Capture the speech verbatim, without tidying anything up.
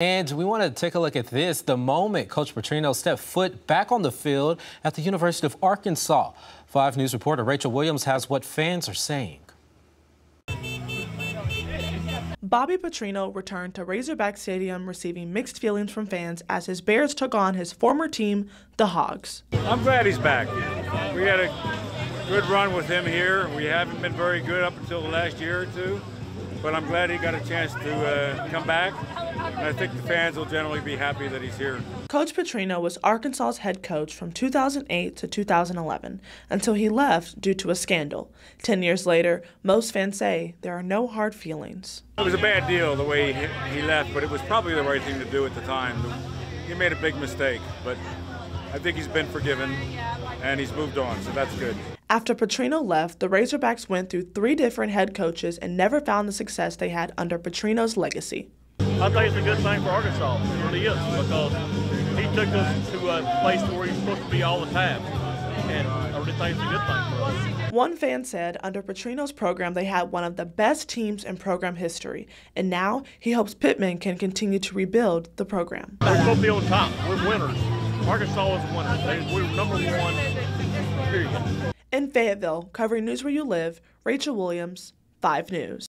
And we want to take a look at this. The moment Coach Petrino stepped foot back on the field at the University of Arkansas. five news reporter Rachel Williams has what fans are saying. Bobby Petrino returned to Razorback Stadium receiving mixed feelings from fans as his Bears took on his former team, the Hogs. I'm glad he's back. We had a good run with him here. We haven't been very good up until the last year or two, but I'm glad he got a chance to uh, come back. And I think the fans will generally be happy that he's here. Coach Petrino was Arkansas's head coach from two thousand eight to two thousand eleven until he left due to a scandal. Ten years later, most fans say there are no hard feelings. It was a bad deal the way he left, but it was probably the right thing to do at the time. He made a big mistake, but I think he's been forgiven and he's moved on, so that's good. After Petrino left, the Razorbacks went through three different head coaches and never found the success they had under Petrino's legacy. I think it's a good thing for Arkansas. It really is, because he took us to a place where he's supposed to be all the time, and I really think it's a good thing for us. One fan said under Petrino's program they had one of the best teams in program history, and now he hopes Pittman can continue to rebuild the program. We're supposed to be on top. We're winners. Arkansas is winners. They, we're number one, period. In Fayetteville, covering news where you live, Rachel Williams, five news.